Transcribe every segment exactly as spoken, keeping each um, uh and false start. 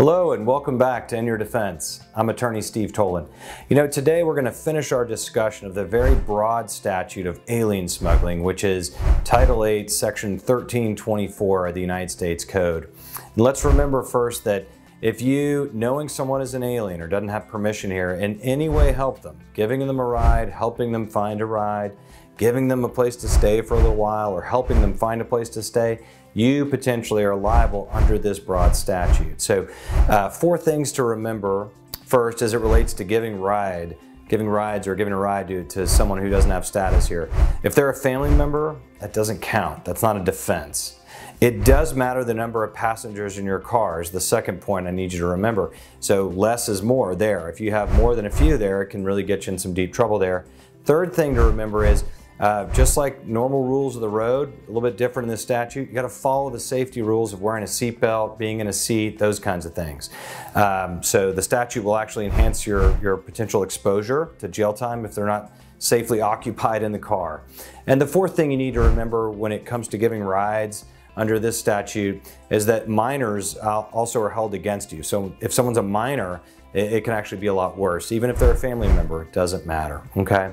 Hello and welcome back to In Your Defense. I'm attorney Steve Toland. You know, today we're going to finish our discussion of the very broad statute of alien smuggling, which is Title eight, Section thirteen twenty-four of the United States Code. And let's remember first that if you, knowing someone is an alien or doesn't have permission here, in any way help them, giving them a ride, helping them find a ride, giving them a place to stay for a little while, or helping them find a place to stay, you potentially are liable under this broad statute. So uh, four things to remember first as it relates to giving ride, giving rides or giving a ride to, to someone who doesn't have status here. If they're a family member, that doesn't count. That's not a defense. It does matter the number of passengers in your car is the second point I need you to remember. So less is more there. If you have more than a few there, it can really get you in some deep trouble there. Third thing to remember is Uh, just like normal rules of the road, a little bit different in this statute, you got to follow the safety rules of wearing a seatbelt, being in a seat, those kinds of things. Um, so the statute will actually enhance your, your potential exposure to jail time if they're not safely occupied in the car. And the fourth thing you need to remember when it comes to giving rides under this statute is that minors uh, also are held against you. So if someone's a minor, it can actually be a lot worse. Even if they're a family member, it doesn't matter, okay?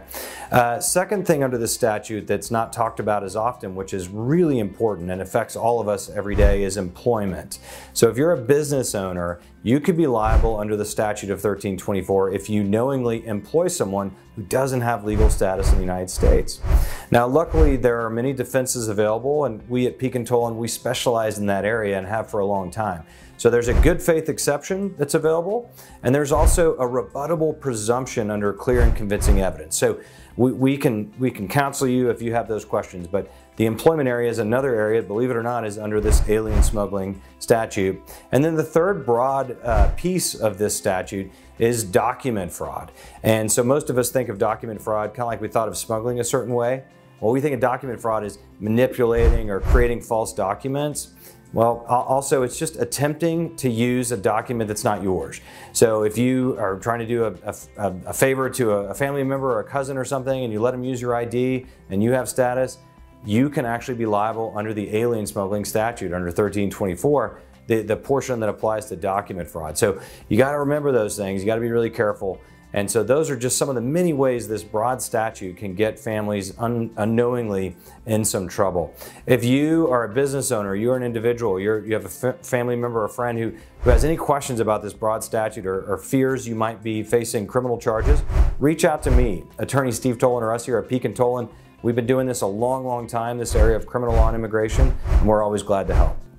Uh, second thing under this statute that's not talked about as often, which is really important and affects all of us every day, is employment. So if you're a business owner, you could be liable under the statute of thirteen twenty-four if you knowingly employ someone who doesn't have legal status in the United States. Now, luckily, there are many defenses available, and we at Peek and Toland, we specialize in that area and have for a long time. So there's a good faith exception that's available, and there's also a rebuttable presumption under clear and convincing evidence. So we, we can we can counsel you if you have those questions, but the employment area is another area, believe it or not, is under this alien smuggling statute. And then the third broad uh, piece of this statute is document fraud. And so most of us think of document fraud kind of like we thought of smuggling a certain way. Well, we think of document fraud as manipulating or creating false documents. Well, also, it's just attempting to use a document that's not yours. So if you are trying to do a, a, a favor to a family member or a cousin or something, and you let them use your I D and you have status, you can actually be liable under the alien smuggling statute, under thirteen twenty-four, the, the portion that applies to document fraud. So you got to remember those things. You got to be really careful. And so those are just some of the many ways this broad statute can get families un unknowingly in some trouble. If you are a business owner, you're an individual, you're, you have a f family member or friend who, who has any questions about this broad statute or, or fears you might be facing criminal charges, reach out to me, attorney Steve Toland, or us here at Peek and Toland. We've been doing this a long, long time, this area of criminal law and immigration, and we're always glad to help.